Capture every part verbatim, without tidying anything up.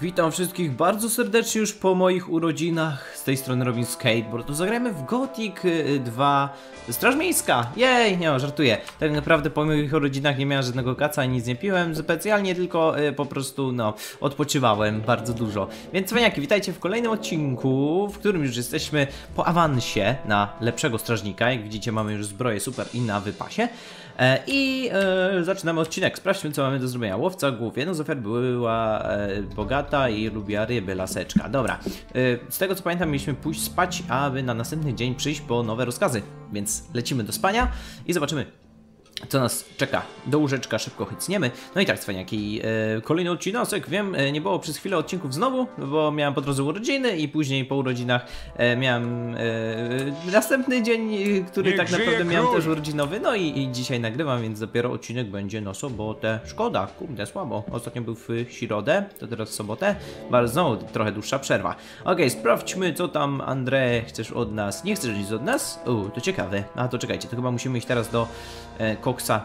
Witam wszystkich bardzo serdecznie już po moich urodzinach. Z tej strony Robin skateboard. Zagrajmy w Gothic dwa Straż Miejska. Jej, nie, żartuję. Tak naprawdę po moich urodzinach nie miałem żadnego kaca i nic nie piłem specjalnie, tylko y, po prostu no, odpoczywałem bardzo dużo. Więc cwaniaki, witajcie w kolejnym odcinku, w którym już jesteśmy po awansie na lepszego strażnika. Jak widzicie, mamy już zbroję super i na wypasie. E, I e, zaczynamy odcinek. Sprawdźmy, co mamy do zrobienia. Łowca głów. Jedną z ofiar była e, bogata i lubiła ryby, laseczka. Dobra, z tego co pamiętam, mieliśmy pójść spać, aby na następny dzień przyjść po nowe rozkazy. Więc lecimy do spania i zobaczymy, co nas czeka. Do łóżeczka szybko chycniemy. No i tak, cwaniaki, kolejny odcinek. Wiem, nie było przez chwilę odcinków znowu, bo miałem po drodze urodziny i później po urodzinach miałem następny dzień, który tak naprawdę miałem też urodzinowy. No i, i dzisiaj nagrywam, więc dopiero odcinek będzie na sobotę. Szkoda, kurde, słabo. Ostatnio był w środę, to teraz w sobotę. Bardzo znowu trochę dłuższa przerwa. Ok, sprawdźmy, co tam, André, chcesz od nas? Nie chcesz nic od nas? Uuu, to ciekawe. A to czekajcie, to chyba musimy iść teraz do e, Koksa,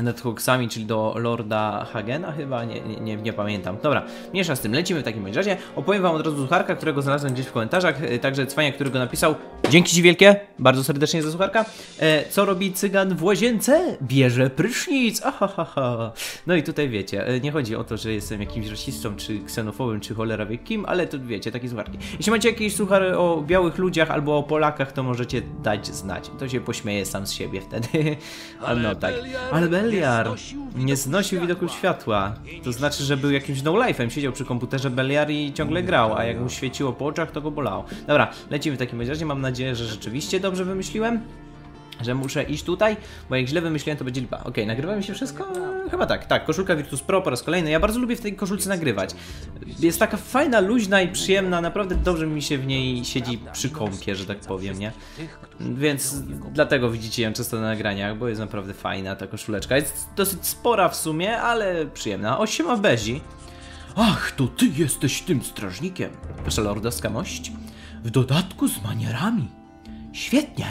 nad Koksami, czyli do Lorda Hagena chyba, nie, nie, nie pamiętam. Dobra, mniejsza z tym, lecimy w takim razie. Opowiem wam od razu słucharka, którego znalazłem gdzieś w komentarzach, także cwania, którego napisał. Dzięki ci wielkie, bardzo serdecznie za słucharka. E, co robi cygan w łazience? Bierze prysznic, ahahaha. No i tutaj wiecie, nie chodzi o to, że jestem jakimś rasistą, czy ksenofobem, czy cholera wie kim, ale to wiecie, takie słucharki. Jeśli macie jakieś słuchary o białych ludziach albo o Polakach, to możecie dać znać. To się pośmieje sam z siebie wtedy. Ale no tak. Ale Beliar nie znosił widoku światła. To znaczy, że był jakimś no-life'em. Siedział przy komputerze Beliar i ciągle grał, a jak mu świeciło po oczach, to go bolało. Dobra, lecimy w takim razie. Mam nadzieję, że rzeczywiście dobrze wymyśliłem, że muszę iść tutaj, bo jak źle wymyśliłem, to będzie lipa. Okej, okay, nagrywa mi się wszystko? Chyba tak, tak, koszulka Virtus Pro po raz kolejny. Ja bardzo lubię w tej koszulce nagrywać. Jest taka fajna, luźna i przyjemna, naprawdę dobrze mi się w niej siedzi przy kąpie, że tak powiem, nie? Więc dlatego widzicie ją często na nagraniach, bo jest naprawdę fajna ta koszuleczka. Jest dosyć spora w sumie, ale przyjemna. O, siema Bezi. Ach, to ty jesteś tym strażnikiem. Wasza lordowska mość. W dodatku z manierami. Świetnie.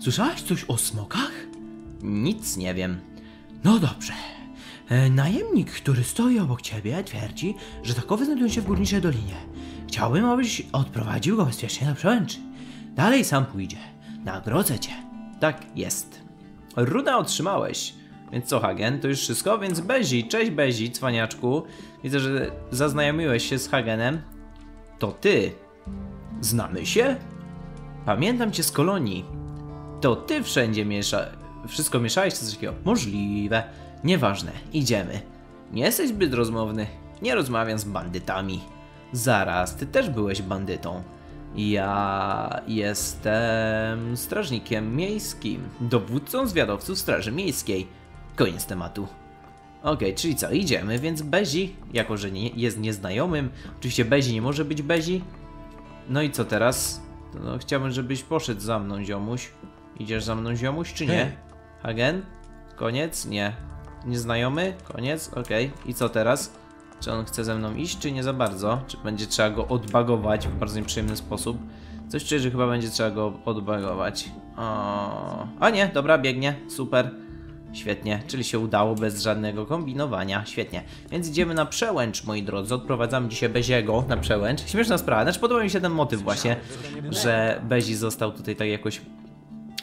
Słyszałaś coś o smokach? Nic nie wiem. No dobrze. E, najemnik, który stoi obok ciebie, twierdzi, że takowe znajdują się w Górniczej Dolinie. Chciałbym, abyś odprowadził go bezpiecznie do przełęczy. Dalej sam pójdzie. Nagrodzę cię. Tak jest. Ruda otrzymałeś. Więc co, Hagen? To już wszystko? Więc Bezi. Cześć, Bezi, cwaniaczku. Widzę, że zaznajomiłeś się z Hagenem. To ty. Znamy się? Pamiętam cię z kolonii. To ty wszędzie miesza... wszystko mieszałeś, coś takiego? Możliwe. Nieważne, idziemy. Nie jesteś zbyt rozmowny. Nie rozmawiam z bandytami. Zaraz, ty też byłeś bandytą. Ja jestem strażnikiem miejskim. Dowódcą zwiadowców Straży Miejskiej. Koniec tematu. Okej, okay, czyli co, idziemy, więc Bezi, jako że nie, jest nieznajomym, oczywiście Bezi nie może być Bezi. No i co teraz? No, chciałbym, żebyś poszedł za mną, ziomuś. Idziesz za mną, ziomuś, czy nie? Hagen? Koniec? Nie. Nieznajomy? Koniec? Okej. Okay. I co teraz? Czy on chce ze mną iść, czy nie za bardzo? Czy będzie trzeba go odbagować w bardzo nieprzyjemny sposób? Coś czuję, że chyba będzie trzeba go odbagować. O... A nie, dobra, biegnie. Super. Świetnie. Czyli się udało bez żadnego kombinowania. Świetnie. Więc idziemy na przełęcz, moi drodzy. Odprowadzamy dzisiaj Beziego na przełęcz. Śmieszna sprawa. Znaczy podoba mi się ten motyw właśnie, że Bezi został tutaj tak jakoś...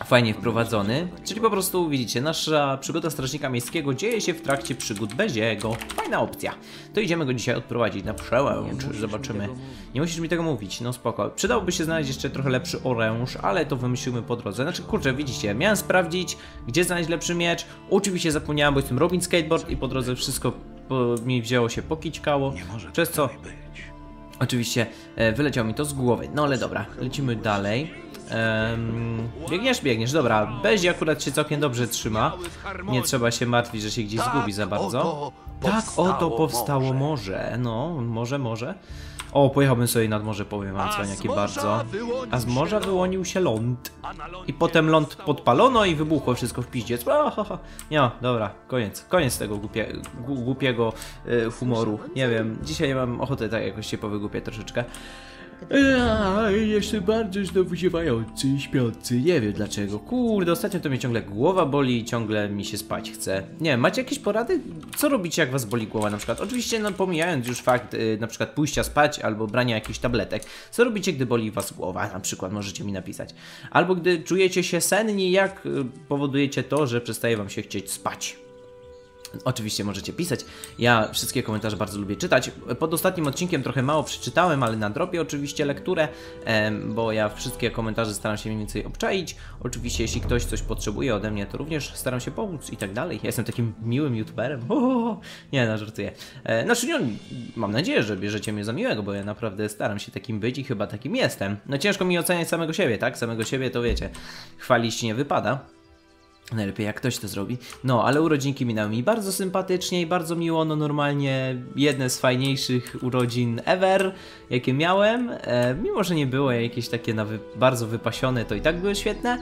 fajnie wprowadzony, czyli po prostu widzicie, nasza przygoda strażnika miejskiego dzieje się w trakcie przygód Beziego. Fajna opcja. To idziemy go dzisiaj odprowadzić na przełęcz, zobaczymy. Nie musisz mi tego mówić, no spoko. Przydałoby się znaleźć jeszcze trochę lepszy oręż, ale to wymyślimy po drodze. Znaczy, kurczę, widzicie, miałem sprawdzić, gdzie znaleźć lepszy miecz. Oczywiście zapomniałem, bo jestem Robin skateboard i po drodze wszystko po, mi wzięło się pokićkało, przez co oczywiście e, wyleciał mi to z głowy. No ale dobra, lecimy dalej. Um, biegniesz, biegniesz, dobra. Bezi akurat się całkiem dobrze trzyma. Nie trzeba się martwić, że się gdzieś zgubi za bardzo. Tak oto powstało morze. No, może, może. O, pojechałbym sobie nad morze, powiem wam, cwaniaki, bardzo. A z morza wyłonił się ląd. I potem ląd podpalono i wybuchło wszystko w piździec. No, dobra, koniec. Koniec tego głupie, głupiego y, humoru. Nie wiem, dzisiaj mam ochotę tak jakoś się powygłupiać troszeczkę. A, jeszcze bardziej znowu ziewający i śpiący. Nie wiem dlaczego. Kurde, ostatnio to mnie ciągle głowa boli i ciągle mi się spać chce. Nie wiem, macie jakieś porady? Co robicie, jak was boli głowa na przykład? Oczywiście, no, pomijając już fakt yy, na przykład pójścia spać albo brania jakichś tabletek. Co robicie, gdy boli was głowa? Na przykład możecie mi napisać. Albo gdy czujecie się senni, jak yy, powodujecie to, że przestaje wam się chcieć spać? Oczywiście możecie pisać, ja wszystkie komentarze bardzo lubię czytać. Pod ostatnim odcinkiem trochę mało przeczytałem, ale nadrobię oczywiście lekturę, bo ja wszystkie komentarze staram się mniej więcej obczaić. Oczywiście jeśli ktoś coś potrzebuje ode mnie, to również staram się pomóc i tak dalej. Ja jestem takim miłym youtuberem. Ohoho. Nie, no żartuję. Znaczy, no, mam nadzieję, że bierzecie mnie za miłego, bo ja naprawdę staram się takim być i chyba takim jestem. No ciężko mi oceniać samego siebie, tak? Samego siebie to wiecie, chwalić nie wypada. Najlepiej jak ktoś to zrobi. No, ale urodzinki minęły mi bardzo sympatycznie i bardzo miło. No normalnie jedne z fajniejszych urodzin ever, jakie miałem. E, mimo, że nie było jakieś takie na wy bardzo wypasione, to i tak były świetne.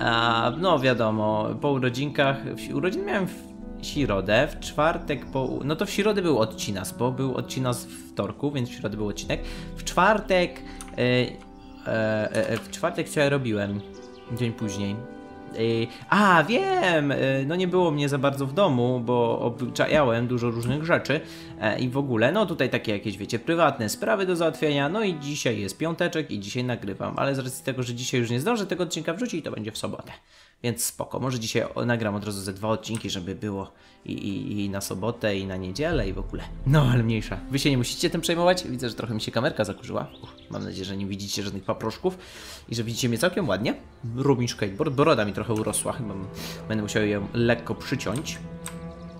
A, no wiadomo, po urodzinkach... Urodzin miałem w środę, w czwartek po... No to w środę był odcinas, bo był odcinas w wtorku, więc w środę był odcinek. W czwartek... E, e, e, w czwartek co ja robiłem? Dzień później. A, wiem! No nie było mnie za bardzo w domu, bo obczajałem dużo różnych rzeczy i w ogóle, no tutaj takie jakieś, wiecie, prywatne sprawy do załatwienia, no i dzisiaj jest piąteczek i dzisiaj nagrywam, ale z racji tego, że dzisiaj już nie zdążę tego odcinka wrzucić, to będzie w sobotę, więc spoko, może dzisiaj nagram od razu ze dwa odcinki, żeby było i, i, i na sobotę, i na niedzielę, i w ogóle. No, ale mniejsza, wy się nie musicie tym przejmować, widzę, że trochę mi się kamerka zakurzyła. Uch, mam nadzieję, że nie widzicie żadnych paproszków i że widzicie mnie całkiem ładnie. Robin skateboard, broda mi trochę urosła, chyba będę musiał ją lekko przyciąć,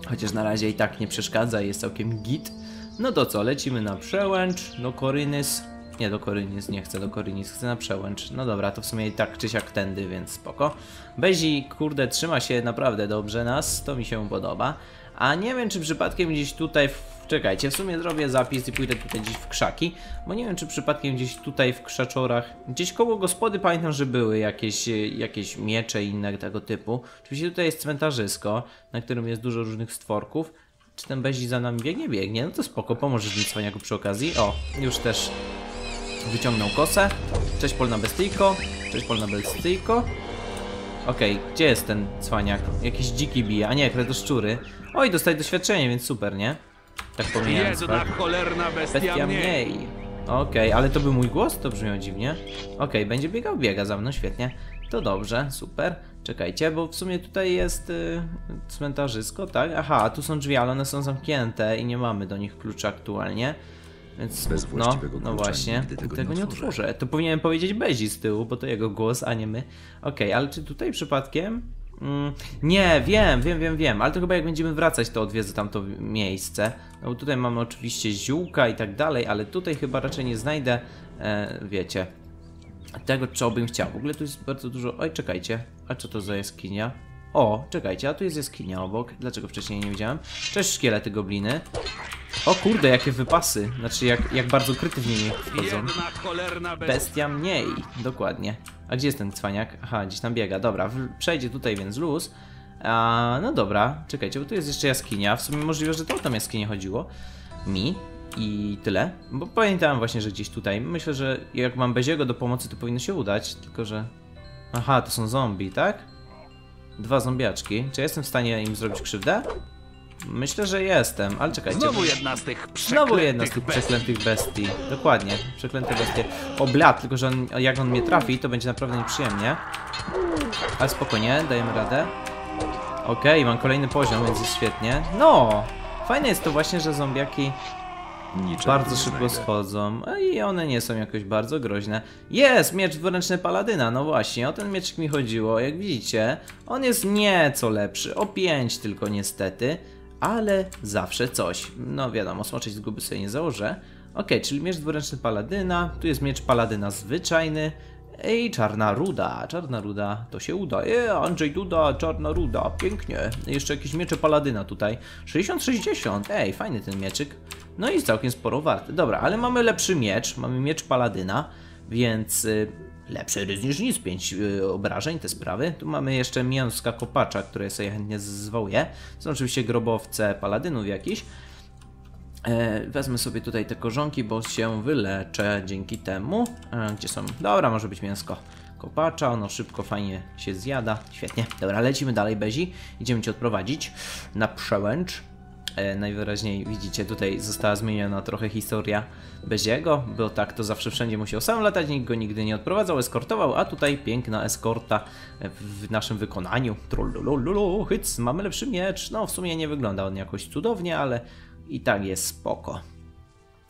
chociaż na razie i tak nie przeszkadza, jest całkiem git. No to co, lecimy na przełęcz, do Khorinis, nie do Khorinis, nie chcę do Khorinis, chcę na przełęcz. No dobra, to w sumie i tak czy siak tędy, więc spoko. Bezi, kurde, trzyma się naprawdę dobrze nas, to mi się podoba. A nie wiem, czy przypadkiem gdzieś tutaj, w... czekajcie, w sumie zrobię zapis i pójdę tutaj gdzieś w krzaki, bo nie wiem, czy przypadkiem gdzieś tutaj w krzaczorach, gdzieś koło gospody pamiętam, że były jakieś, jakieś miecze i inne tego typu. Oczywiście tutaj jest cmentarzysko, na którym jest dużo różnych stworków. Czy ten Bezi za nami biegnie? Biegnie, no to spoko, pomoże mi cwaniaku przy okazji. O, już też wyciągnął kosę. Cześć polna bestyjko, cześć polna bestyjko. Okej, okay, gdzie jest ten cwaniak? Jakiś dziki bije, a nie, kretoszczury. Oj, dostaje doświadczenie, więc super, nie? Tak pomijam. Bestia mniej. Okej, okay, ale to był mój głos? To brzmiało dziwnie. Okej, okay, będzie biegał, biega za mną, świetnie. To dobrze, super. Czekajcie, bo w sumie tutaj jest y, cmentarzysko, tak? Aha, a tu są drzwi, ale one są zamknięte i nie mamy do nich klucza aktualnie. Więc bez no, klucza, no właśnie, tego, tego nie otworzę. otworzę. To powinienem powiedzieć Bezi z tyłu, bo to jego głos, a nie my. Okej, okay, ale czy tutaj przypadkiem... Mm, nie, wiem, wiem, wiem, wiem, ale to chyba jak będziemy wracać, to odwiedzę tamto miejsce. No bo tutaj mamy oczywiście ziółka i tak dalej, ale tutaj chyba raczej nie znajdę, e, wiecie, tego, czego bym chciał. W ogóle tu jest bardzo dużo... Oj, czekajcie, a co to za jaskinia? O, czekajcie, a tu jest jaskinia obok. Dlaczego wcześniej nie widziałem? Cześć, szkielety gobliny. O kurde, jakie wypasy. Znaczy, jak, jak bardzo kryty w niej wchodzą. Bestia mniej. Dokładnie. A gdzie jest ten cwaniak? Aha, gdzieś tam biega. Dobra, przejdzie tutaj, więc luz. A, no dobra, czekajcie, bo tu jest jeszcze jaskinia. W sumie możliwe, że to o tam jaskinię chodziło. Mi. I tyle. Bo pamiętałem właśnie, że gdzieś tutaj. Myślę, że jak mam Beziego do pomocy, to powinno się udać. Tylko, że... Aha, to są zombie, tak? Dwa zombiaczki. Czy ja jestem w stanie im zrobić krzywdę? Myślę, że jestem, ale czekajcie. Znowu jedna z tych przeklętych, Znowu jedna z tych przeklętych bestii. bestii. Dokładnie, przeklęte bestie. O blat, tylko że on, jak on mnie trafi, to będzie naprawdę nieprzyjemnie. Ale spokojnie, dajemy radę. Okej, okay, mam kolejny poziom, więc jest świetnie. No! Fajne jest to właśnie, że zombiaki Niczego bardzo szybko znajdę. schodzą. I one nie są jakoś bardzo groźne. Jest! Miecz dwuręczny paladyna. No właśnie, o ten mieczek mi chodziło. Jak widzicie, on jest nieco lepszy. O pięć tylko niestety. Ale zawsze coś. No wiadomo, smoczyć z guby sobie nie założę. Ok, czyli miecz dwuręczny paladyna. Tu jest miecz paladyna zwyczajny. I czarna ruda. Czarna ruda, to się uda. Eee, Andrzej Duda, czarna ruda. Pięknie. Jeszcze jakieś miecze paladyna tutaj. sześćdziesiąt sześćdziesiąt. Ej, fajny ten mieczyk. No i całkiem sporo warte. Dobra, ale mamy lepszy miecz. Mamy miecz paladyna, więc... Y Lepszy ryz niż nic, pięć yy, obrażeń, te sprawy. Tu mamy jeszcze mięska kopacza, które sobie chętnie zwołuję. Są oczywiście grobowce paladynów jakiś. Wezmę sobie tutaj te korzonki, bo się wyleczę dzięki temu. Gdzie są? Dobra, może być mięsko kopacza, ono szybko, fajnie się zjada. Świetnie. Dobra, lecimy dalej, Bezi. Idziemy cię odprowadzić na przełęcz. Najwyraźniej widzicie, tutaj została zmieniona trochę historia Beziego, bo tak to zawsze wszędzie musiał sam latać, nikt go nigdy nie odprowadzał, eskortował, a tutaj piękna eskorta w naszym wykonaniu. Trollolololo, hyc, mamy lepszy miecz. No w sumie nie wygląda on jakoś cudownie, ale i tak jest spoko.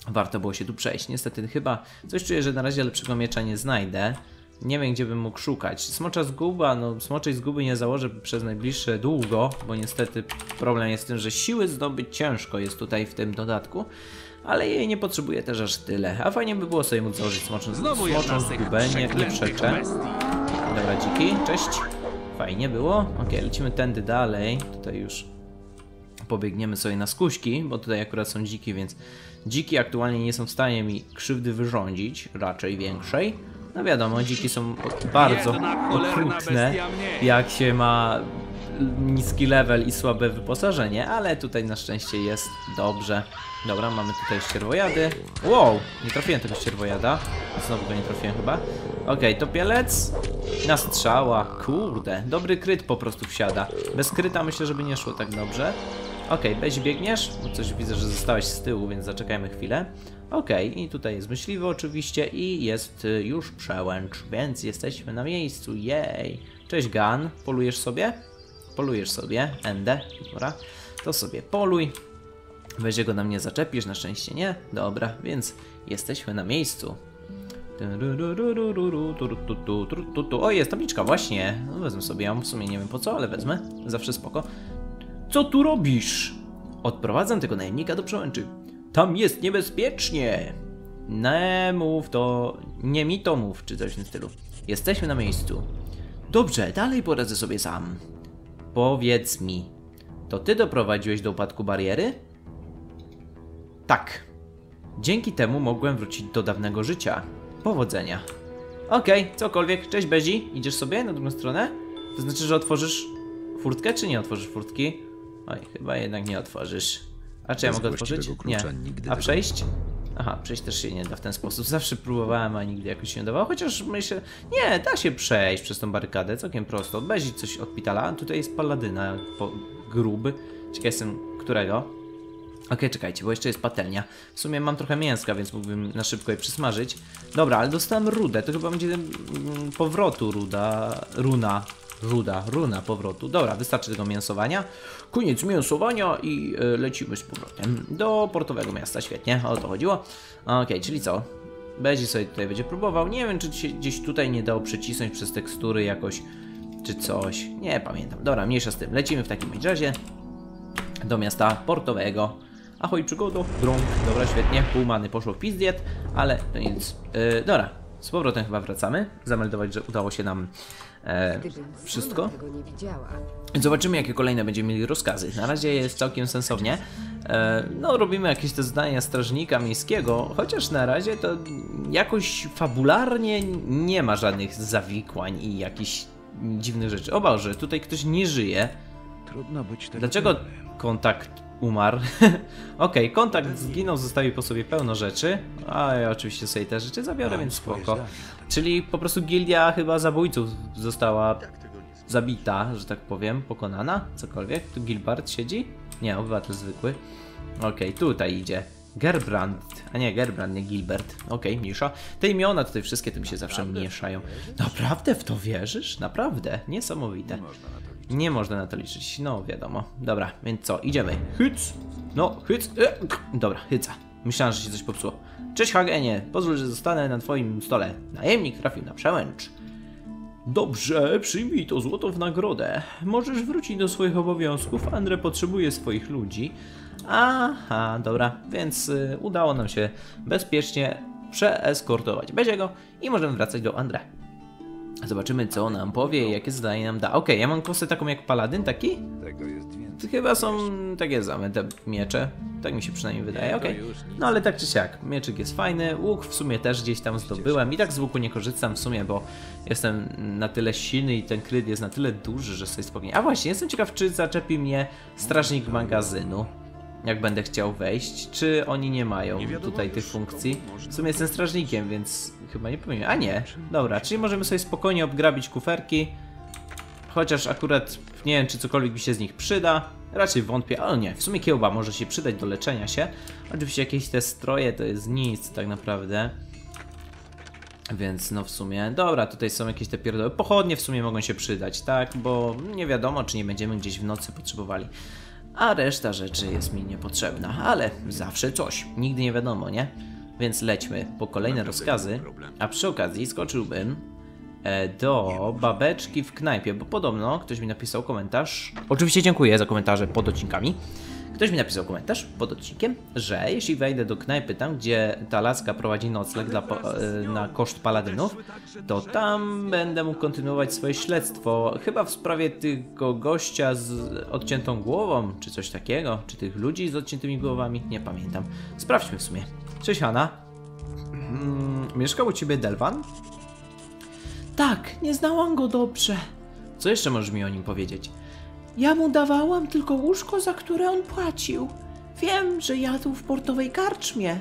Warto było się tu przejść. Niestety chyba coś czuję, że na razie lepszego miecza nie znajdę. Nie wiem, gdzie bym mógł szukać. Smocza zguba, no smoczej zguby nie założę przez najbliższe długo, bo niestety problem jest w tym, że siły zdobyć ciężko jest tutaj w tym dodatku, ale jej nie potrzebuję też aż tyle. A fajnie by było sobie móc założyć smoczą, smoczą zgubę, nie, nie przeczę. Dobra, dziki, cześć. Fajnie było. Ok, lecimy tędy dalej. Tutaj już pobiegniemy sobie na skuśki, bo tutaj akurat są dziki, więc dziki aktualnie nie są w stanie mi krzywdy wyrządzić, raczej większej. No wiadomo, dziki są bardzo okrutne, jak się ma niski level i słabe wyposażenie, ale tutaj na szczęście jest dobrze. Dobra, mamy tutaj ścierwojady. Wow, nie trafiłem tego ścierwojada. Znowu go nie trafiłem chyba. Okej, topielec na strzała. Kurde, dobry kryt po prostu wsiada. Bez kryta myślę, żeby nie szło tak dobrze. Okej, Bezi, biegniesz? Coś widzę, że zostałeś z tyłu, więc zaczekajmy chwilę. Okej, i tutaj jest myśliwy oczywiście i jest już przełęcz, więc jesteśmy na miejscu, jej. Cześć Gun, polujesz sobie? Polujesz sobie, N D, dobra. To sobie poluj. Weź go na mnie zaczepisz, na szczęście nie. Dobra, więc jesteśmy na miejscu. O, jest tabliczka, właśnie. No, wezmę sobie ją, w sumie nie wiem po co, ale wezmę. Zawsze spoko. Co tu robisz? Odprowadzam tego najemnika do przełęczy. Tam jest niebezpiecznie! Nie mów to... Nie mi to mów, czy coś w tym stylu. Jesteśmy na miejscu. Dobrze, dalej poradzę sobie sam. Powiedz mi, to ty doprowadziłeś do upadku bariery? Tak. Dzięki temu mogłem wrócić do dawnego życia. Powodzenia. Okej, okay, cokolwiek. Cześć Bezi, idziesz sobie na drugą stronę? To znaczy, że otworzysz furtkę, czy nie otworzysz furtki? Oj, chyba jednak nie otworzysz. A czy ja mogę otworzyć? Nie. A przejść? Aha, przejść też się nie da w ten sposób. Zawsze próbowałem, a nigdy jakoś się nie dawało. Chociaż myślę... Nie, da się przejść przez tą barykadę. Całkiem prosto. Bezi coś odpitala. A tutaj jest paladyna po... gruby. Ciekaw jestem, którego? Okej, okay, czekajcie, bo jeszcze jest patelnia. W sumie mam trochę mięska, więc mógłbym na szybko je przysmażyć. Dobra, ale dostałem rudę. To chyba będzie powrotu ruda... Runa. Ruda, runa powrotu. Dobra, wystarczy tego mięsowania. Koniec mięsowania i yy, lecimy z powrotem do portowego miasta. Świetnie, o to chodziło. Okej, okay, czyli co? Bezi sobie tutaj będzie próbował. Nie wiem, czy się gdzieś tutaj nie dało przycisnąć przez tekstury jakoś, czy coś. Nie pamiętam. Dobra, mniejsza z tym. Lecimy w takim razie do miasta portowego. Ahoj, przygodo, drąg. Dobra, świetnie. Pół many poszło w pizdiet, ale to nic. Yy, dobra, z powrotem chyba wracamy. Zameldować, że udało się nam... E, wszystko. Zobaczymy, jakie kolejne będziemy mieli rozkazy. Na razie jest całkiem sensownie. E, no, robimy jakieś te zadania strażnika miejskiego, chociaż na razie to jakoś fabularnie nie ma żadnych zawikłań i jakichś dziwnych rzeczy. O Boże, tutaj ktoś nie żyje. Trudno być tak. Dlaczego kontakt umarł? Okej, okay, kontakt zginął, zostawił po sobie pełno rzeczy. A ja oczywiście sobie te rzeczy zabiorę, więc spoko. Czyli po prostu gildia chyba zabójców została zabita, że tak powiem, pokonana, cokolwiek. Tu Gilbert siedzi? Nie, obywatel zwykły. Okej, okay, tutaj idzie Gerbrandt, a nie Gerbrandt, nie Gilbert. Okej, okay, mniejsza. Te imiona tutaj wszystkie tym się zawsze mieszają. Naprawdę w to wierzysz? Naprawdę, niesamowite. Nie można na to liczyć, no wiadomo. Dobra, więc co, idziemy. Hyc! No, hyc! Dobra, hyca. Myślałem, że się coś popsuło. Cześć Hagenie, pozwól, że zostanę na twoim stole. Najemnik trafił na przełęcz. Dobrze, przyjmij to złoto w nagrodę. Możesz wrócić do swoich obowiązków, André potrzebuje swoich ludzi. Aha, dobra, więc y, udało nam się bezpiecznie przeeskortować Beziego i możemy wracać do André. Zobaczymy, co nam powie, jakie zdanie nam da. Okej, okay, ja mam kosę taką jak paladyn, taki? Tego jest więcej. Chyba są takie same te miecze. Tak mi się przynajmniej wydaje, okej. Okay. No ale tak czy siak, mieczyk jest fajny, łuk w sumie też gdzieś tam zdobyłem. I tak z łuku nie korzystam w sumie, bo jestem na tyle silny i ten kryt jest na tyle duży, że sobie spokojnie. A właśnie, jestem ciekaw, czy zaczepi mnie strażnik magazynu. jak będę chciał wejść, czy oni nie mają tutaj tych funkcji. W sumie jestem strażnikiem, więc chyba nie powinienem. A nie, dobra, czyli możemy sobie spokojnie obgrabić kuferki, chociaż akurat nie wiem, czy cokolwiek mi się z nich przyda. Raczej wątpię, ale nie, w sumie kiełba może się przydać do leczenia się. Oczywiście jakieś te stroje to jest nic tak naprawdę. Więc no w sumie, dobra, tutaj są jakieś te pierdoły. Pochodnie w sumie mogą się przydać, tak? Bo nie wiadomo, czy nie będziemy gdzieś w nocy potrzebowali. A reszta rzeczy jest mi niepotrzebna, ale zawsze coś, nigdy nie wiadomo, nie? Więc lećmy po kolejne rozkazy, a przy okazji skoczyłbym do babeczki w knajpie, bo podobno ktoś mi napisał komentarz. Oczywiście dziękuję za komentarze pod odcinkami. Ktoś mi napisał komentarz pod odcinkiem, że jeśli wejdę do knajpy tam, gdzie ta laska prowadzi nocleg dla, na koszt paladynów, to tam będę mógł kontynuować swoje śledztwo, chyba w sprawie tego gościa z odciętą głową, czy coś takiego, czy tych ludzi z odciętymi głowami, nie pamiętam. Sprawdźmy w sumie. Cześć Hanna, mm, mieszkał u ciebie Delvan? Tak, nie znałam go dobrze. Co jeszcze możesz mi o nim powiedzieć? Ja mu dawałam tylko łóżko, za które on płacił. Wiem, że jadł w portowej karczmie.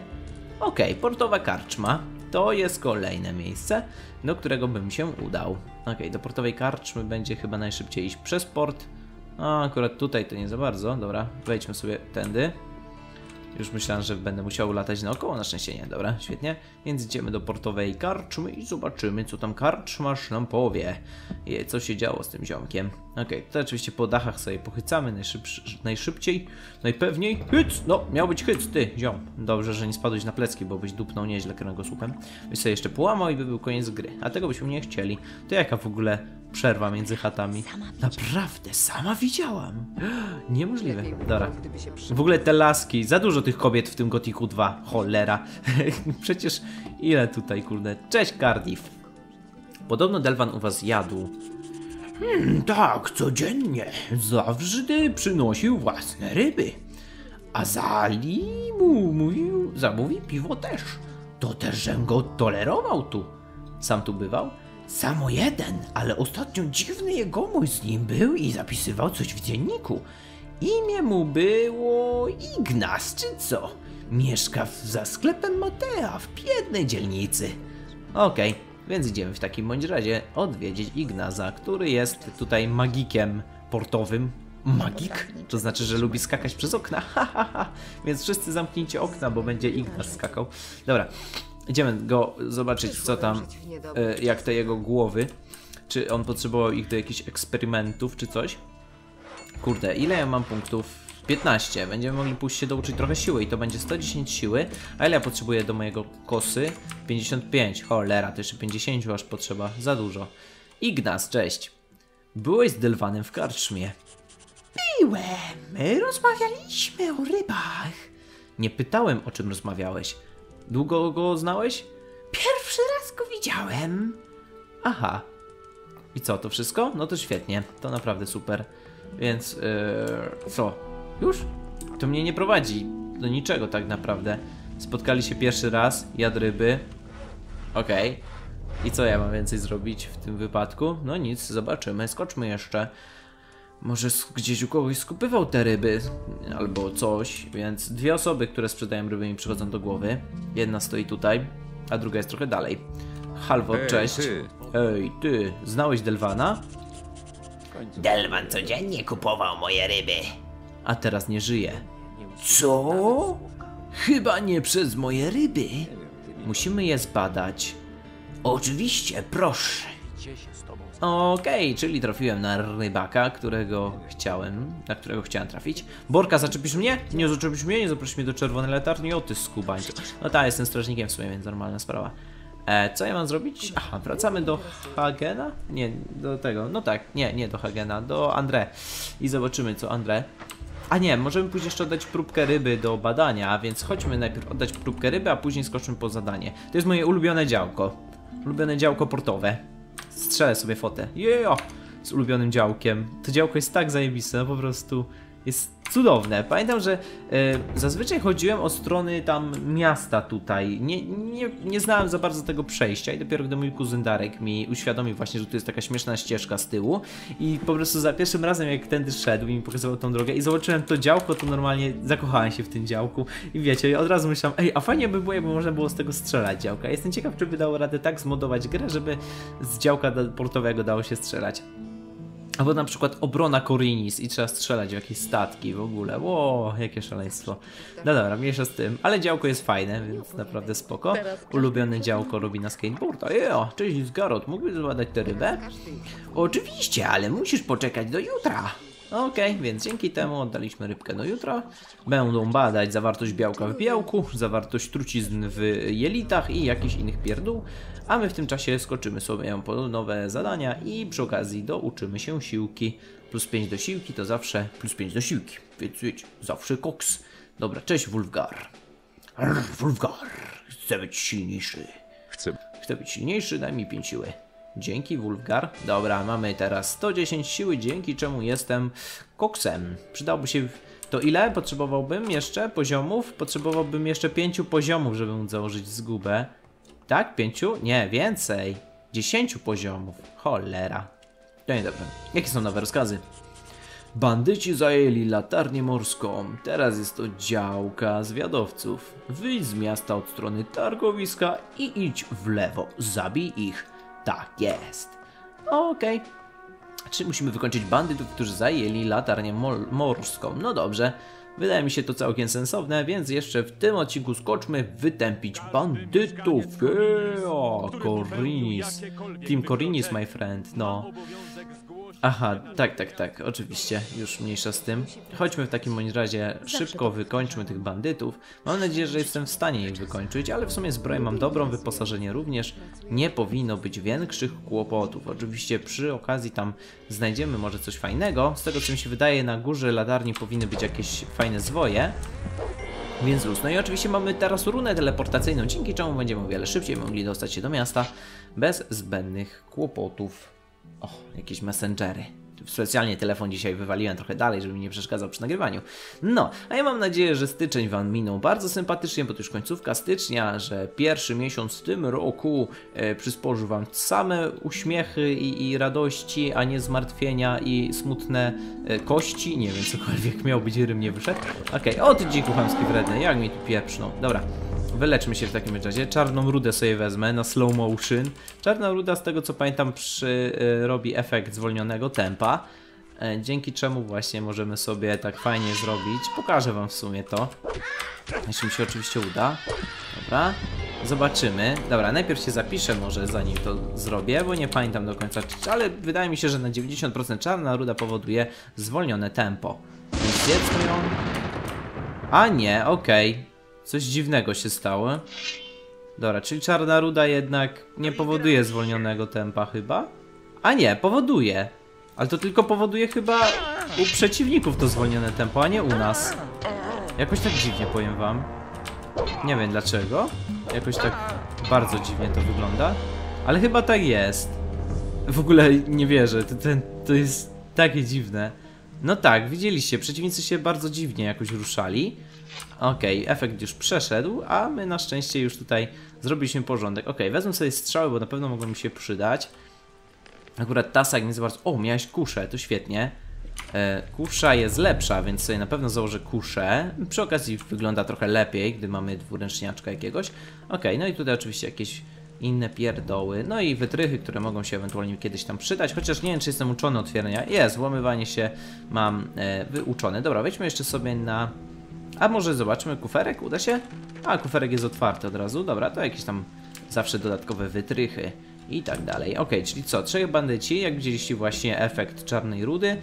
Okej, okay, portowa karczma to jest kolejne miejsce, do którego bym się udał. Okej, okay, do portowej karczmy będzie chyba najszybciej iść przez port. A akurat tutaj to nie za bardzo. Dobra, wejdźmy sobie tędy. Już myślałem, że będę musiał latać naokoło, na szczęście nie. Dobra, świetnie. Więc idziemy do portowej karczmy i zobaczymy, co tam karczmarz nam powie. I co się działo z tym ziomkiem. Okej, okay, to oczywiście po dachach sobie pochycamy najszybciej, najpewniej. Hyc! No, miał być hyc, ty, ziom. Dobrze, że nie spadłeś na plecki, bo byś dupnął nieźle kręgosłupem. Byś sobie jeszcze połamał i by był koniec gry. A tego byśmy nie chcieli. To jaka w ogóle przerwa między chatami? Sama naprawdę, sama widziałam. Niemożliwe. Dobra. W ogóle te laski. Za dużo tych kobiet w tym Gothicu dwa. Cholera. Przecież ile tutaj, kurde. Cześć, Cardiff. Podobno Delvan u was jadł. Hmm, tak, codziennie. Zawsze przynosił własne ryby. A Zali mu mówił, zamówił piwo też. To też, żem go tolerował tu. Sam tu bywał? Samo jeden, ale ostatnio dziwny jegomość z nim był i zapisywał coś w dzienniku. Imię mu było Ignaz, czy co? Mieszka w, za sklepem Matea w biednej dzielnicy. Okej, okay, więc idziemy w takim bądź razie odwiedzić Ignaza, który jest tutaj magikiem portowym. Magik? To znaczy, że lubi skakać przez okna. Więc wszyscy zamknijcie okna, bo będzie Ignaz skakał. Dobra, idziemy go zobaczyć, co tam, jak te jego głowy. Czy on potrzebował ich do jakichś eksperymentów, czy coś? Kurde, ile ja mam punktów? piętnaście. Będziemy mogli pójść się douczyć trochę siły i to będzie sto dziesięć siły. A ile ja potrzebuję do mojego kosy? pięćdziesiąt pięć. Cholera, to jeszcze pięćdziesiąt aż potrzeba. Za dużo. Ignaz, cześć. Byłeś z Delvanem w karczmie. Byłem. My rozmawialiśmy o rybach. Nie pytałem, o czym rozmawiałeś. Długo go znałeś? Pierwszy raz go widziałem. Aha. I co, to wszystko? No to świetnie. To naprawdę super. Więc, yy, co? Już? To mnie nie prowadzi do niczego tak naprawdę. Spotkali się pierwszy raz, jadł ryby. Okej. Okay. I co ja mam więcej zrobić w tym wypadku? No nic, zobaczymy. Skoczmy jeszcze. Może gdzieś u kogoś skupywał te ryby. Albo coś. Więc dwie osoby, które sprzedają ryby, mi przychodzą do głowy. Jedna stoi tutaj, a druga jest trochę dalej. Halvor, cześć. Ty. Ej, ty. Znałeś Delvana? Delvan codziennie kupował moje ryby. A teraz nie żyje. Co? Chyba nie przez moje ryby. Musimy je zbadać. Oczywiście, proszę. Okej, okay, czyli trafiłem na rybaka, którego chciałem, na którego chciałem trafić. Borka, zaczepisz mnie? Nie zaczepisz mnie, nie zaprosisz mnie do czerwonej latarni. O ty skubańcu. No tak, jestem strażnikiem w sumie, więc normalna sprawa. Co ja mam zrobić? Aha, wracamy do Hagena? Nie, do tego, no tak, nie, nie do Hagena, do André. I zobaczymy, co André. A nie, możemy później jeszcze oddać próbkę ryby do badania, więc chodźmy najpierw oddać próbkę ryby, a później skoczmy po zadanie. To jest moje ulubione działko. Ulubione działko portowe. Strzelę sobie fotę. Jejo! Z ulubionym działkiem. To działko jest tak zajebiste, no po prostu jest Cudowne. Pamiętam, że e, zazwyczaj chodziłem od strony tam miasta tutaj. Nie, nie, nie znałem za bardzo tego przejścia i dopiero gdy mój kuzyn Darek mi uświadomił właśnie, że tu jest taka śmieszna ścieżka z tyłu i po prostu za pierwszym razem jak tędy szedł i mi pokazywał tą drogę i zobaczyłem to działko, to normalnie zakochałem się w tym działku i wiecie, od razu myślałem, ej, a fajnie by było, jakby można było z tego strzelać działka. Jestem ciekaw, czy by dało radę tak zmodować grę, żeby z działka portowego dało się strzelać. Albo na przykład obrona Khorinis i trzeba strzelać w jakieś statki w ogóle. Ło, jakie szaleństwo. No dobra, mniejsza z tym. Ale działko jest fajne, więc naprawdę spoko. Ulubione działko Robina skateboarda. Jo, cześć Garot, mógłbyś zbadać tę rybę? Oczywiście, ale musisz poczekać do jutra. Okej, okay, więc dzięki temu oddaliśmy rybkę do jutra. Będą badać zawartość białka w białku, zawartość trucizn w jelitach i jakichś innych pierdół. A my w tym czasie skoczymy sobie po nowe zadania i przy okazji douczymy się siłki. plus pięć do siłki to zawsze plus pięć do siłki. Więc wiecie, zawsze koks. Dobra, cześć Wolfgar. Wolfgar, chcę być silniejszy. Chcę. Chcę być silniejszy, daj mi pięć siły. Dzięki Wolfgar. Dobra, mamy teraz sto dziesięć siły, dzięki czemu jestem koksem. Przydałby się... To ile potrzebowałbym jeszcze poziomów? Potrzebowałbym jeszcze pięciu poziomów, żeby móc założyć zgubę. Tak? pięciu? Nie, więcej. dziesięciu poziomów. Cholera. No nie, dobra. Jakie są nowe rozkazy? Bandyci zajęli latarnię morską. Teraz jest to działka zwiadowców. Wyjdź z miasta od strony targowiska i idź w lewo. Zabij ich. Tak jest. Okej. Okay. Czy musimy wykończyć bandytów, którzy zajęli latarnię morską? No dobrze. Wydaje mi się to całkiem sensowne, więc jeszcze w tym odcinku skoczmy wytępić bandytów. Eee, Khorinis. Team Khorinis, my friend. No. Aha, tak, tak, tak. Oczywiście. Już mniejsza z tym. Chodźmy w takim bądź razie szybko wykończmy tych bandytów. Mam nadzieję, że jestem w stanie ich wykończyć, ale w sumie zbroję mam dobrą, wyposażenie również. Nie powinno być większych kłopotów. Oczywiście przy okazji tam znajdziemy może coś fajnego. Z tego co mi się wydaje, na górze latarni powinny być jakieś fajne zwoje. Więc luz. No i oczywiście mamy teraz runę teleportacyjną, dzięki czemu będziemy o wiele szybciej mogli dostać się do miasta bez zbędnych kłopotów. O, jakieś messengery. Specjalnie telefon dzisiaj wywaliłem trochę dalej, żeby mi nie przeszkadzał przy nagrywaniu. No, a ja mam nadzieję, że styczeń wam minął bardzo sympatycznie, bo to już końcówka stycznia, że pierwszy miesiąc w tym roku e, przysporzył wam same uśmiechy i, i radości, a nie zmartwienia i smutne e, kości. Nie wiem, cokolwiek miał być, rym nie wyszedł. Okej, okay. O ty dziku chamski wredny, jak mi tu pieprzną. Dobra. Wyleczmy się w takim razie. Czarną rudę sobie wezmę na slow motion. Czarna ruda, z tego co pamiętam, przy, y, robi efekt zwolnionego tempa. Y, dzięki czemu właśnie możemy sobie tak fajnie zrobić. Pokażę wam w sumie to. Jeśli mi się oczywiście uda. Dobra. Zobaczymy. Dobra, najpierw się zapiszę może zanim to zrobię, bo nie pamiętam do końca. Ale wydaje mi się, że na dziewięćdziesiąt procent czarna ruda powoduje zwolnione tempo. Zjedzmy ją. A nie, okej. Okay. Coś dziwnego się stało. Dobra, czyli czarna ruda jednak nie powoduje zwolnionego tempa chyba? A nie, powoduje. Ale to tylko powoduje chyba u przeciwników to zwolnione tempo, a nie u nas. Jakoś tak dziwnie, powiem wam. Nie wiem dlaczego. Jakoś tak bardzo dziwnie to wygląda. Ale chyba tak jest. W ogóle nie wierzę, to, ten, to jest takie dziwne. No tak, widzieliście, przeciwnicy się bardzo dziwnie jakoś ruszali. Okej, okay, efekt już przeszedł, a my na szczęście już tutaj zrobiliśmy porządek. Okej, okay, wezmę sobie strzały, bo na pewno mogą mi się przydać. Akurat tasak nie za bardzo... O, miałeś kuszę, to świetnie. E, kusza jest lepsza, więc sobie na pewno założę kuszę. Przy okazji wygląda trochę lepiej, gdy mamy dwuręczniaczka jakiegoś. Okej, okay, no i tutaj oczywiście jakieś inne pierdoły. No i wytrychy, które mogą się ewentualnie kiedyś tam przydać. Chociaż nie wiem, czy jestem uczony otwierania. Jest, włamywanie się mam e, wyuczone. Dobra, wejdźmy jeszcze sobie na... A może zobaczmy, kuferek uda się? A, kuferek jest otwarty od razu, dobra, to jakieś tam zawsze dodatkowe wytrychy i tak dalej. Okej, czyli co, trzech bandyci, jak widzieliście właśnie efekt czarnej rudy,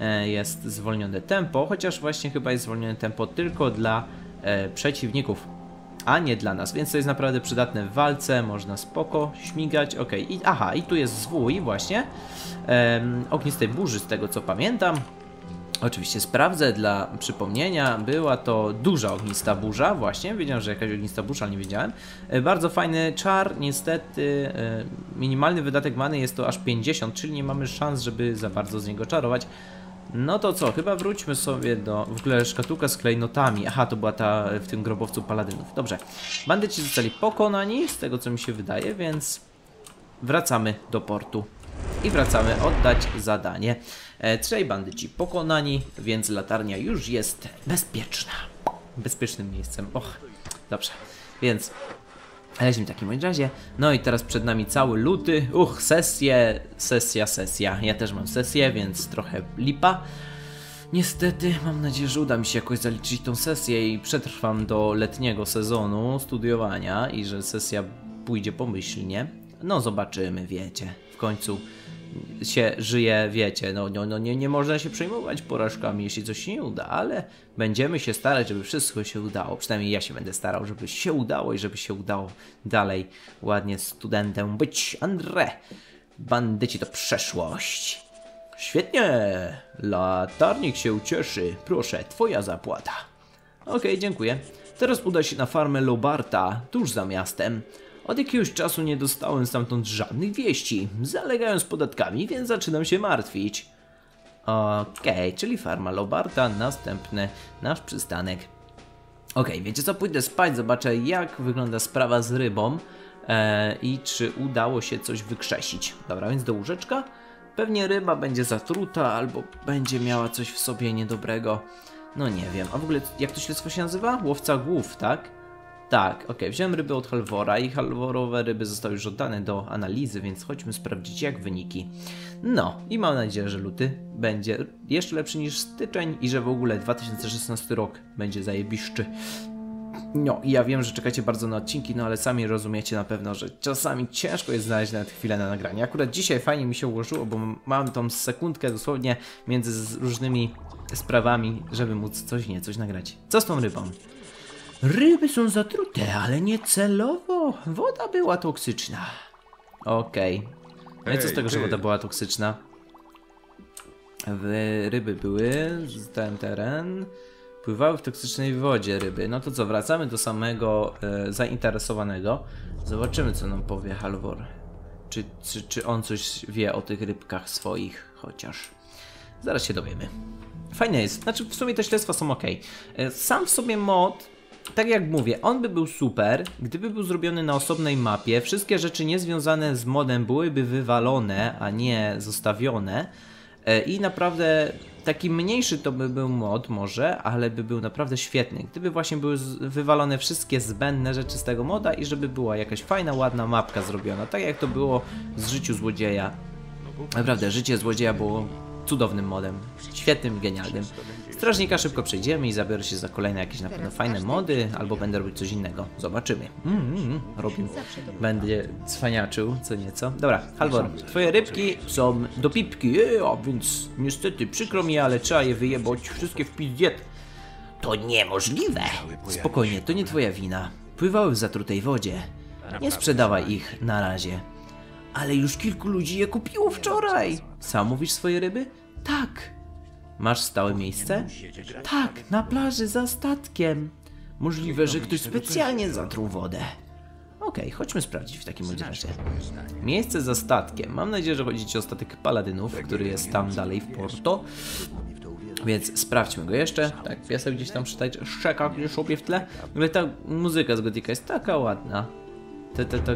e, jest zwolnione tempo, chociaż właśnie chyba jest zwolnione tempo tylko dla e, przeciwników, a nie dla nas, więc to jest naprawdę przydatne w walce, można spoko śmigać, okej, i, aha, i tu jest zwój właśnie, e, ognistej burzy z tego co pamiętam. Oczywiście sprawdzę dla przypomnienia, była to duża ognista burza, właśnie, wiedziałem, że jakaś ognista burza, ale nie wiedziałem. Bardzo fajny czar, niestety minimalny wydatek many jest to aż pięćdziesiąt, czyli nie mamy szans, żeby za bardzo z niego czarować. No to co, chyba wróćmy sobie do... W ogóle szkatułka z klejnotami. Aha, to była ta w tym grobowcu paladynów. Dobrze. Bandyci zostali pokonani, z tego co mi się wydaje, więc wracamy do portu. I wracamy oddać zadanie. E, trzej bandyci pokonani, więc latarnia już jest bezpieczna. Bezpiecznym miejscem. Och, dobrze. Więc... Leźmy w takim razie. No i teraz przed nami cały luty. Uch, sesje, sesja, sesja. Ja też mam sesję, więc trochę lipa. Niestety, mam nadzieję, że uda mi się jakoś zaliczyć tą sesję i przetrwam do letniego sezonu studiowania i że sesja pójdzie pomyślnie. No zobaczymy, wiecie. W końcu się żyje, wiecie. No, no, no nie, nie można się przejmować porażkami, jeśli coś się nie uda, ale będziemy się starać, żeby wszystko się udało. Przynajmniej ja się będę starał, żeby się udało i żeby się udało dalej ładnie studentem być. André, bandyci to przeszłość. Świetnie, latarnik się ucieszy. Proszę, twoja zapłata. Okej, dziękuję. Teraz uda się na farmę Lobarta, tuż za miastem. Od jakiegoś czasu nie dostałem stamtąd żadnych wieści. Zalegają z podatkami, więc zaczynam się martwić. Okej, okay, czyli farma Lobarta, następny nasz przystanek. Okej, okay, wiecie co? Pójdę spać, zobaczę jak wygląda sprawa z rybą eee, i czy udało się coś wykrzesić. Dobra, więc do łóżeczka. Pewnie ryba będzie zatruta albo będzie miała coś w sobie niedobrego. No nie wiem, a w ogóle jak to śledztwo się nazywa? Łowca głów, tak? Tak, okej, okay. Wziąłem ryby od Halvora i Halvorowe ryby zostały już oddane do analizy, więc chodźmy sprawdzić jak wyniki. No i mam nadzieję, że luty będzie jeszcze lepszy niż styczeń i że w ogóle dwa tysiące szesnasty rok będzie zajebiszczy. No i ja wiem, że czekacie bardzo na odcinki, no ale sami rozumiecie na pewno, że czasami ciężko jest znaleźć nawet chwilę na nagranie. Akurat dzisiaj fajnie mi się ułożyło, bo mam tą sekundkę dosłownie między różnymi sprawami, żeby móc coś nie, coś nagrać. Co z tą rybą? Ryby są zatrute, ale niecelowo. Woda była toksyczna. Okej. No i co z tego, że woda była toksyczna? Ryby były, ten teren. Pływały w toksycznej wodzie ryby. No to co, wracamy do samego e, zainteresowanego. Zobaczymy, co nam powie Halvor. Czy, czy, czy on coś wie o tych rybkach swoich, chociaż. Zaraz się dowiemy. Fajne jest. Znaczy, w sumie te śledztwa są ok. E, sam w sobie mod... Tak jak mówię, on by był super, gdyby był zrobiony na osobnej mapie, wszystkie rzeczy niezwiązane z modem byłyby wywalone, a nie zostawione i naprawdę taki mniejszy to by był mod może, ale by był naprawdę świetny, gdyby właśnie były wywalone wszystkie zbędne rzeczy z tego moda i żeby była jakaś fajna, ładna mapka zrobiona, tak jak to było z Życiu Złodzieja. Naprawdę, Życie Złodzieja było cudownym modem, świetnym, genialnym. Strażnika szybko przejdziemy i zabiorę się za kolejne jakieś na pewno fajne mody, albo będę robić coś innego. Zobaczymy. Mm, mm, Robin będzie cwaniaczył co nieco. Dobra, Halvor, twoje rybki są do pipki, a więc niestety przykro mi, ale trzeba je wyjebać wszystkie w pizdiet. To niemożliwe. Spokojnie, to nie twoja wina. Pływały w zatrutej wodzie. Nie sprzedawaj ich na razie. Ale już kilku ludzi je kupiło wczoraj. Sam mówisz swoje ryby? Tak. Masz stałe miejsce? Tak, na plaży za statkiem. Możliwe, że ktoś specjalnie zatruł wodę. Okej, okay, chodźmy sprawdzić w takim razie. Miejsce za statkiem. Mam nadzieję, że chodzi ci o statek paladynów, który jest tam dalej w Porto. Więc sprawdźmy go jeszcze. Tak, piesek gdzieś tam szczeka, gdzieś szopie w tle. Ale ta muzyka z Gothica jest taka ładna. To to, to,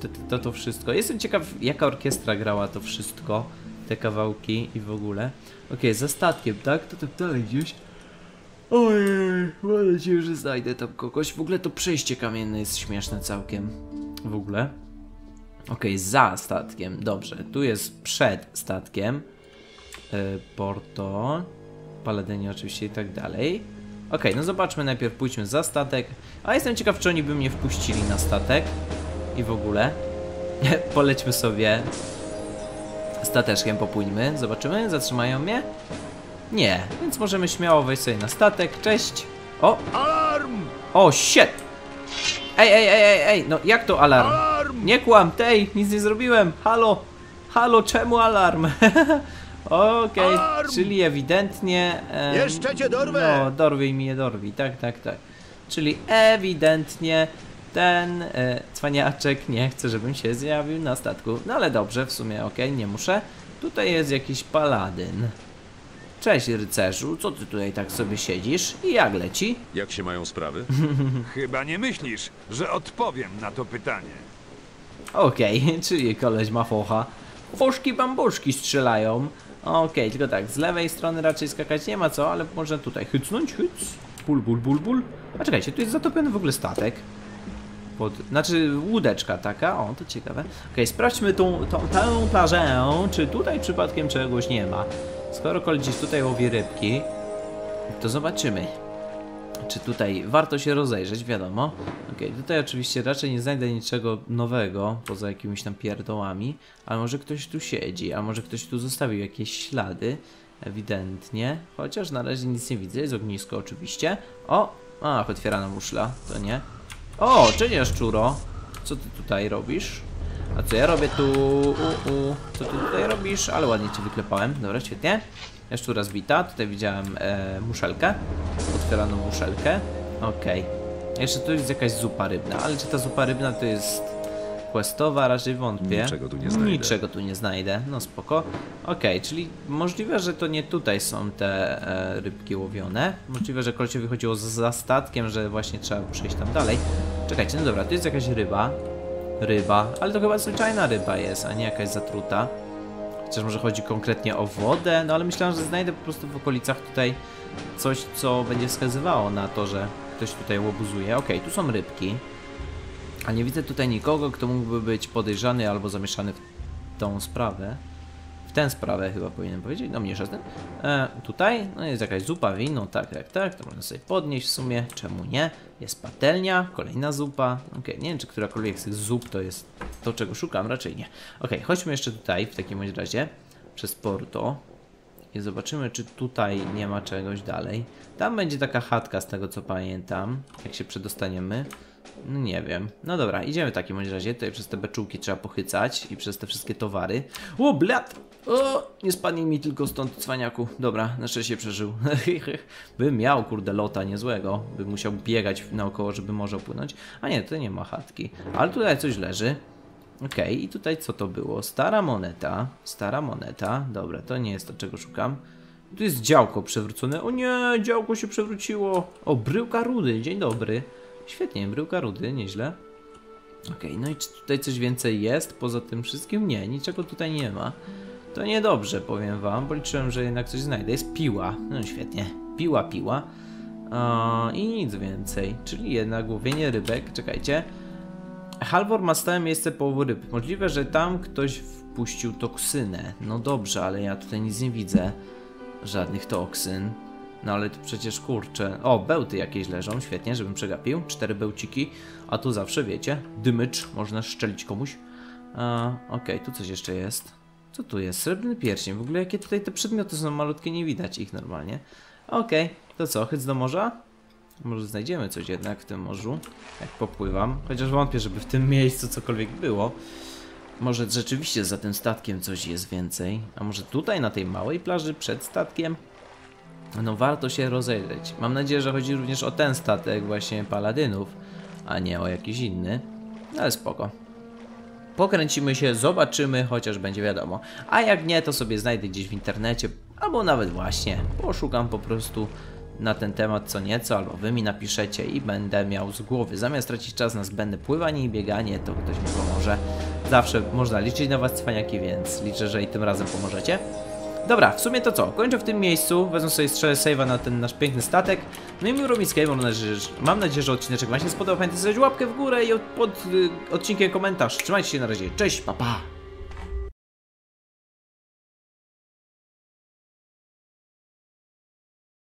to, to to wszystko. Jestem ciekaw, jaka orkiestra grała to wszystko. Te kawałki i w ogóle. Okej, okay, za statkiem, tak? To tam dalej gdzieś. Ojej, mam nadzieję, że znajdę tam kogoś. W ogóle to przejście kamienne jest śmieszne całkiem. W ogóle. Okej, okay, za statkiem. Dobrze, tu jest przed statkiem. Yy, Porto. Paladyni oczywiście i tak dalej. Okej, okay, no zobaczmy najpierw, pójdźmy za statek. A jestem ciekaw, czy oni by mnie wpuścili na statek. I w ogóle. Polećmy sobie... Stateczkiem popójmy, zobaczymy, zatrzymają mnie? Nie, więc możemy śmiało wejść sobie na statek, cześć! O! Alarm! O, shit! Ej, ej, ej, ej, ej, no jak to alarm? Alarm! Nie kłam, tej, nic nie zrobiłem, halo! Halo, czemu alarm? Okej, okay, czyli ewidentnie... Em, Jeszcze cię dorwę! No, dorwij mi je, dorwij, tak, tak, tak. Czyli ewidentnie... Ten e, cwaniaczek nie chce, żebym się zjawił na statku. No ale dobrze, w sumie okej, okay, nie muszę. Tutaj jest jakiś paladyn. Cześć rycerzu, co ty tutaj tak sobie siedzisz i jak leci? Jak się mają sprawy? Chyba nie myślisz, że odpowiem na to pytanie. Okej, okay, czyli koleś ma focha. Foszki bambuszki strzelają. Okej, okay, tylko tak, z lewej strony raczej skakać nie ma co, ale można tutaj hycnąć, hyc. Bul, bul, bul, bul. A czekajcie, tu jest zatopiony w ogóle statek. Pod, znaczy łódeczka taka, o to ciekawe. Okej, okay, sprawdźmy tą, tą, tą plażę, czy tutaj przypadkiem czegoś nie ma. Skoro koleś tutaj łowi rybki, to zobaczymy, czy tutaj warto się rozejrzeć, wiadomo. Okej, okay, tutaj oczywiście raczej nie znajdę niczego nowego, poza jakimiś tam pierdołami. Ale może ktoś tu siedzi, a może ktoś tu zostawił jakieś ślady, ewidentnie. Chociaż na razie nic nie widzę, jest ognisko oczywiście. O, a, otwierana muszla, to nie. O, czynie szczuro, co ty tutaj robisz? A co ja robię tu? U, u. Co ty tutaj robisz? Ale ładnie cię wyklepałem. Dobra, świetnie. Jeszcze raz bita. Tutaj widziałem e, muszelkę. Otwieraną muszelkę. Okej. Okay. Jeszcze tu jest jakaś zupa rybna. Ale czy ta zupa rybna to jest questowa? Raczej wątpię. Niczego tu nie znajdę. Niczego tu nie znajdę. No spoko. Okej, okay, czyli możliwe, że to nie tutaj są te e, rybki łowione. Możliwe, że kolesiowi chodziło za statkiem, że właśnie trzeba przejść tam dalej. Czekajcie, no dobra, tu jest jakaś ryba. Ryba, ale to chyba zwyczajna ryba jest, a nie jakaś zatruta. Chociaż może chodzi konkretnie o wodę, no ale myślałem, że znajdę po prostu w okolicach tutaj coś, co będzie wskazywało na to, że ktoś tutaj łobuzuje. Okej, okay, tu są rybki, a nie widzę tutaj nikogo, kto mógłby być podejrzany albo zamieszany w tą sprawę. W tę sprawę chyba powinienem powiedzieć, no mniejsza z tym. E, tutaj no jest jakaś zupa, wino, tak, tak, tak, to można sobie podnieść w sumie, czemu nie? Jest patelnia, kolejna zupa, okej, okay, nie wiem czy którakolwiek z tych zup to jest to, czego szukam, raczej nie. Okej, okay, chodźmy jeszcze tutaj w takim bądź razie przez Porto i zobaczymy, czy tutaj nie ma czegoś dalej. Tam będzie taka chatka z tego, co pamiętam, jak się przedostaniemy. No nie wiem. No dobra, idziemy w takim bądź razie. Tutaj przez te beczułki trzeba pochycać i przez te wszystkie towary. O, blat! O, nie spadnij mi tylko stąd, cwaniaku. Dobra, na szczęście przeżył. Bym miał, kurde, lota niezłego. Bym musiał biegać naokoło, żeby może opłynąć. A nie, tutaj nie ma chatki. Ale tutaj coś leży. Okej, okay, i tutaj co to było? Stara moneta. Stara moneta. Dobra, to nie jest to, czego szukam. Tu jest działko przewrócone. O nie, działko się przewróciło. O, bryłka rudy. Dzień dobry. Świetnie, bryłka rudy, nieźle. Okej, okay, no i czy tutaj coś więcej jest poza tym wszystkim? Nie, niczego tutaj nie ma. To niedobrze, powiem wam, bo liczyłem, że jednak coś znajdę. Jest piła, no świetnie, piła, piła. Eee, I nic więcej, czyli jednak łowienie rybek, czekajcie. Halvor ma stałe miejsce połowu ryb. Możliwe, że tam ktoś wpuścił toksynę. No dobrze, ale ja tutaj nic nie widzę. Żadnych toksyn. No ale to przecież kurczę. O, bełty jakieś leżą, świetnie, żebym przegapił. Cztery bełciki, a tu zawsze wiecie, dymycz, można szczelić komuś. Eee, Okej, okay, tu coś jeszcze jest. Co tu jest? Srebrny pierścień. W ogóle jakie tutaj te przedmioty są malutkie, nie widać ich normalnie. Okej, okay, to co, chyc do morza? Może znajdziemy coś jednak w tym morzu, jak popływam. Chociaż wątpię, żeby w tym miejscu cokolwiek było. Może rzeczywiście za tym statkiem coś jest więcej. A może tutaj na tej małej plaży przed statkiem? No warto się rozejrzeć. Mam nadzieję, że chodzi również o ten statek właśnie paladynów, a nie o jakiś inny. Ale spoko. Pokręcimy się, zobaczymy, chociaż będzie wiadomo. A jak nie, to sobie znajdę gdzieś w internecie, albo nawet właśnie poszukam po prostu na ten temat co nieco, albo wy mi napiszecie i będę miał z głowy. Zamiast tracić czas na zbędne pływanie i bieganie, to ktoś mi pomoże. Zawsze można liczyć na was, cwaniaki, więc liczę, że i tym razem pomożecie. Dobra, w sumie to co? Kończę w tym miejscu, wezmę sobie strzelę save'a na ten nasz piękny statek. No i mi Robin skateboard, mam nadzieję, że odcineczek wam się spodobał. Pamiętajcie, łapkę w górę i pod odcinkiem komentarz. Trzymajcie się, na razie, cześć, pa pa!